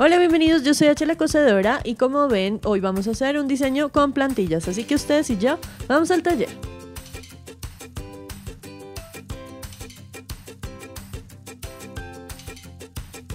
Hola, bienvenidos, yo soy H La Cosedora y como ven, hoy vamos a hacer un diseño con plantillas, así que ustedes y yo vamos al taller.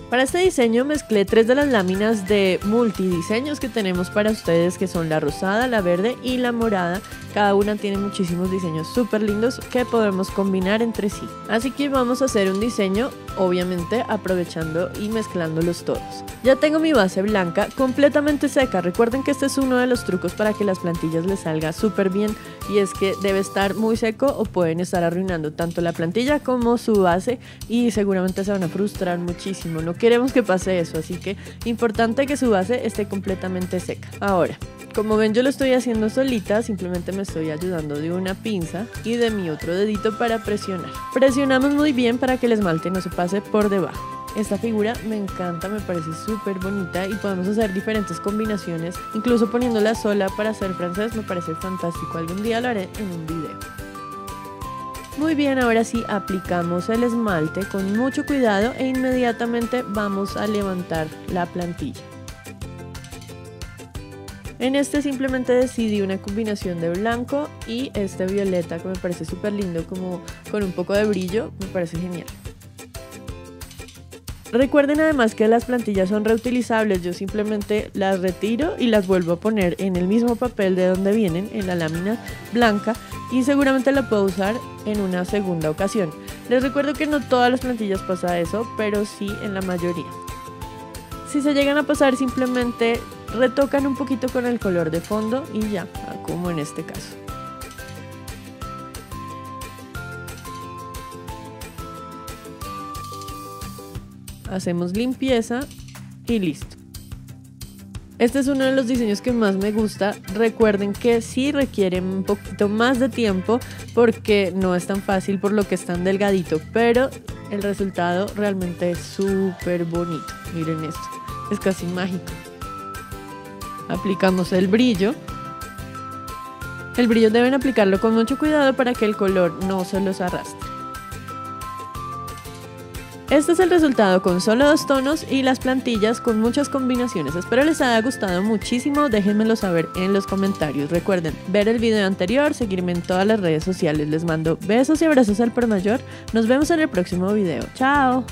Para este diseño mezclé tres de las láminas de multidiseños que tenemos para ustedes, que son la rosada, la verde y la morada. Cada una tiene muchísimos diseños súper lindos que podemos combinar entre sí. Así que vamos a hacer un diseño, obviamente aprovechando y mezclándolos todos. Ya tengo mi base blanca completamente seca. Recuerden que este es uno de los trucos para que las plantillas les salga súper bien, y es que debe estar muy seco o pueden estar arruinando tanto la plantilla como su base y seguramente se van a frustrar muchísimo. No queremos que pase eso, así que importante que su base esté completamente seca. Ahora, como ven, yo lo estoy haciendo solita, simplemente me estoy ayudando de una pinza y de mi otro dedito para presionar. Presionamos muy bien para que el esmalte no se pase por debajo. Esta figura me encanta, me parece súper bonita y podemos hacer diferentes combinaciones, incluso poniéndola sola para hacer francés, me parece fantástico. Algún día lo haré en un video. Muy bien, ahora sí aplicamos el esmalte con mucho cuidado e inmediatamente vamos a levantar la plantilla. En este simplemente decidí una combinación de blanco y este violeta que me parece súper lindo, como con un poco de brillo, me parece genial. Recuerden además que las plantillas son reutilizables, yo simplemente las retiro y las vuelvo a poner en el mismo papel de donde vienen, en la lámina blanca, y seguramente la puedo usar en una segunda ocasión. Les recuerdo que no todas las plantillas pasa eso, pero sí en la mayoría. Si se llegan a pasar, simplemente retocan un poquito con el color de fondo y ya, como en este caso. Hacemos limpieza y listo. Este es uno de los diseños que más me gusta. Recuerden que sí requieren un poquito más de tiempo porque no es tan fácil por lo que es tan delgadito, pero el resultado realmente es súper bonito. Miren esto, es casi mágico. Aplicamos el brillo. El brillo deben aplicarlo con mucho cuidado para que el color no se los arrastre. Este es el resultado con solo dos tonos y las plantillas con muchas combinaciones. Espero les haya gustado muchísimo, déjenmelo saber en los comentarios. Recuerden ver el video anterior, seguirme en todas las redes sociales. Les mando besos y abrazos al por mayor. Nos vemos en el próximo video. ¡Chao!